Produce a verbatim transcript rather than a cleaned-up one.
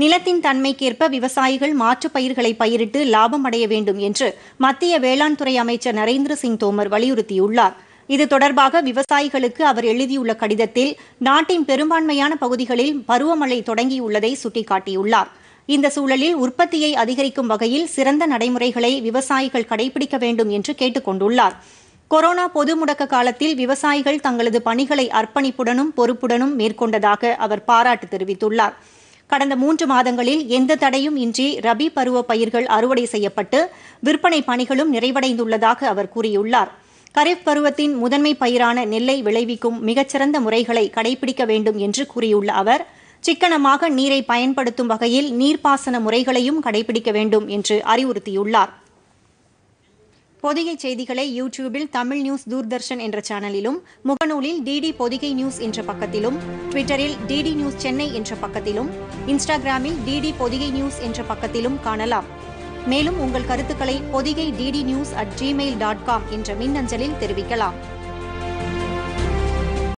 நிலத்தின் தன்மைக்கேற்ப விவசாயிகள் மாற்றுப் பயிர்களை பயிரிட்டு லாபம் அடைய வேண்டும் என்று மத்திய வேளாண் துறை அமைச்சர் நரேந்திர சிங் தோமர் வலியுறுத்தியுள்ளார். இது தொடர்பாக விவசாயிகளுக்கு அவர் எழுதியுள்ள கடிதத்தில் நாட்டின் பெரும்பான்மையான பகுதிகளில் பருவமழை தொடங்கியுள்ளதை சுட்டிக்காட்டியுள்ளார். இந்த சூழலில் உற்பத்தியை அதிகரிக்கும் வகையில் சிறந்த நடைமுறைகளை விவசாயிகள் கடைபிடிக்க வேண்டும் என்று கேட்டுக் கொண்டுள்ளார். கொரோனா பொது முடக்க காலத்தில் விவசாயிகள் தங்களது பணிகளை அர்ப்பணிப்புடனும் பொறுப்புடனும் மேற்கொண்டதாக அவர் பாராட்டு தெரிவித்துள்ளார். கடந்த மூன்று மாதங்களில் எந்த தடையும் இன்றி ரபி பருவ பயிர்கள் அறுவடை செய்யப்பட்டு விற்பனை பணிகளும் நிறைவடைந்துள்ளதாக அவர் கூறியுள்ளார். கரீஃப் பருவத்தின் முதன்மை பயிரான நெல்லை விளைவிக்கும் மிகச்சிறந்த முறைகளை கடைபிடிக்க வேண்டும் என்று கூறியுள்ள அவர் சிக்கனமாக நீரை பயன்படுத்தும் வகையில் நீர்ப்பாசன முறைகளையும் கடைபிடிக்க வேண்டும் என்று அறிவுறுத்தியுள்ளார். பொதிகை செய்திகளை யூடியூபில் தமிழ் நியூஸ் தூர்தர்ஷன் என்ற சேனலிலும், முகநூலில் டிடி பொதிகை நியூஸ் என்ற பக்கத்திலும், ட்விட்டரில் டிடி நியூஸ் சென்னை என்ற பக்கத்திலும், இன்ஸ்டாகிராமில் டிடி பொதிகை நியூஸ் என்ற பக்கத்திலும் காணலாம். மேலும் உங்கள் கருத்துக்களை Podhigai DD news at Gmail dot com என்ற மின்னஞ்சலில் தெரிவிக்கலாம்.